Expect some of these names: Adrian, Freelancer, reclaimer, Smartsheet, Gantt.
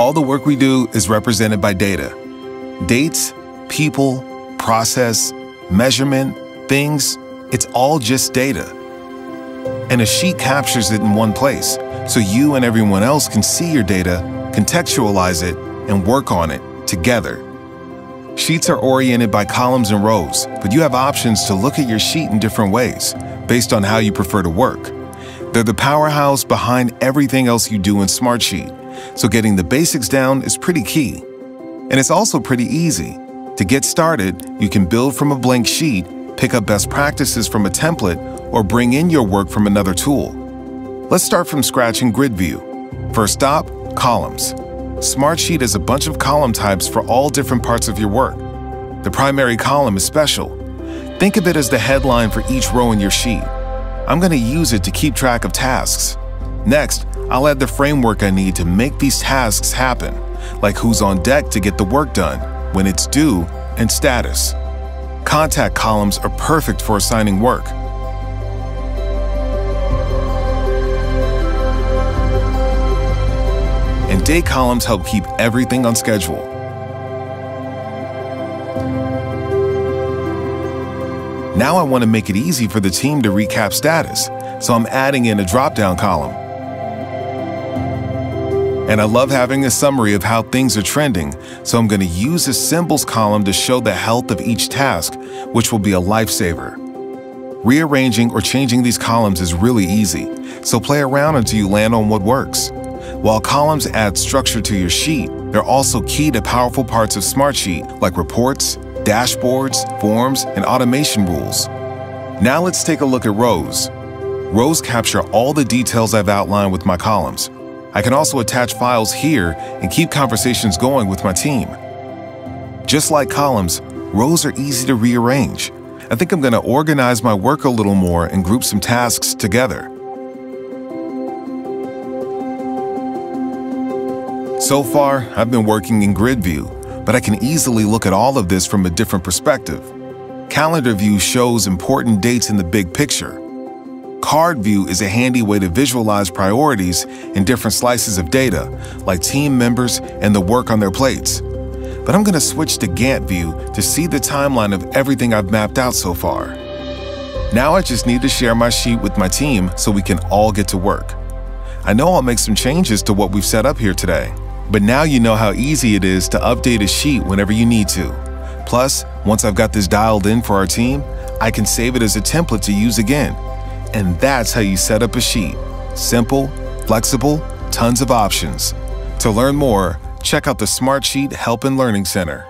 All the work we do is represented by data. Dates, people, process, measurement, things, it's all just data. And a sheet captures it in one place, so you and everyone else can see your data, contextualize it, and work on it together. Sheets are oriented by columns and rows, but you have options to look at your sheet in different ways, based on how you prefer to work. They're the powerhouse behind everything else you do in Smartsheet, so getting the basics down is pretty key. And it's also pretty easy. To get started, you can build from a blank sheet, pick up best practices from a template, or bring in your work from another tool. Let's start from scratch in grid view. First up, columns. Smartsheet is a bunch of column types for all different parts of your work. The primary column is special. Think of it as the headline for each row in your sheet. I'm going to use it to keep track of tasks. Next, I'll add the framework I need to make these tasks happen, like who's on deck to get the work done, when it's due, and status. Contact columns are perfect for assigning work. And date columns help keep everything on schedule. Now I want to make it easy for the team to recap status, so I'm adding in a drop-down column. And I love having a summary of how things are trending, so I'm going to use a symbols column to show the health of each task, which will be a lifesaver. Rearranging or changing these columns is really easy, so play around until you land on what works. While columns add structure to your sheet, they're also key to powerful parts of Smartsheet, like reports, dashboards, forms, and automation rules. Now let's take a look at rows. Rows capture all the details I've outlined with my columns. I can also attach files here and keep conversations going with my team. Just like columns, rows are easy to rearrange. I think I'm going to organize my work a little more and group some tasks together. So far, I've been working in grid view, but I can easily look at all of this from a different perspective. Calendar view shows important dates in the big picture. Card view is a handy way to visualize priorities in different slices of data, like team members and the work on their plates. But I'm going to switch to Gantt view to see the timeline of everything I've mapped out so far. Now I just need to share my sheet with my team so we can all get to work. I know I'll make some changes to what we've set up here today, but now you know how easy it is to update a sheet whenever you need to. Plus, once I've got this dialed in for our team, I can save it as a template to use again. And that's how you set up a sheet. Simple, flexible, tons of options. To learn more, check out the Smartsheet Help and Learning Center.